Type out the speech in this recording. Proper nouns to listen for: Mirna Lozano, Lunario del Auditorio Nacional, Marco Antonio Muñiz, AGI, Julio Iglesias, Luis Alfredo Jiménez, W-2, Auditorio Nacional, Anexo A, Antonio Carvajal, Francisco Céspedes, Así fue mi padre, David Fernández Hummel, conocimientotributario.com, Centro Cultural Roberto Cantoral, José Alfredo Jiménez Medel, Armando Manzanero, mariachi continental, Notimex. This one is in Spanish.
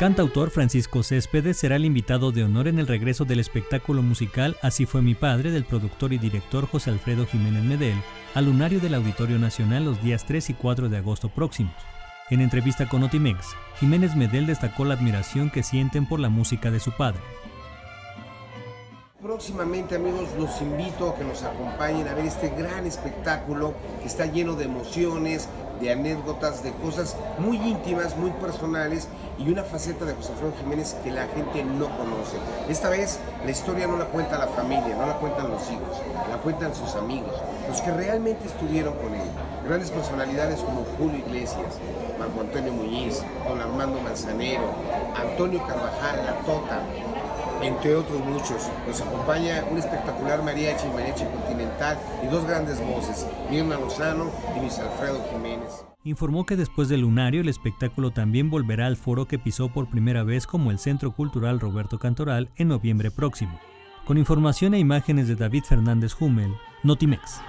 cantautor Francisco Céspedes será el invitado de honor en el regreso del espectáculo musical Así fue mi padre del productor y director José Alfredo Jiménez Medel al Lunario del Auditorio Nacional los días 3 y 4 de agosto próximos. En entrevista con Notimex, Jiménez Medel destacó la admiración que sienten por la música de su padre. Próximamente, amigos, los invito a que nos acompañen a ver este gran espectáculo que está lleno de emociones, de anécdotas, de cosas muy íntimas, muy personales y una faceta de José Alfredo Jiménez que la gente no conoce. Esta vez la historia no la cuenta la familia, no la cuentan los hijos, la cuentan sus amigos, los que realmente estuvieron con él. Grandes personalidades como Julio Iglesias, Marco Antonio Muñiz, don Armando Manzanero, Antonio Carvajal, La Tota, entre otros muchos. Nos acompaña un espectacular mariachi, mariachi continental y dos grandes voces, Mirna Lozano y Luis Alfredo Jiménez. Informó que después del lunario el espectáculo también volverá al foro que pisó por primera vez como el Centro Cultural Roberto Cantoral en noviembre próximo. Con información e imágenes de David Fernández Hummel, Notimex.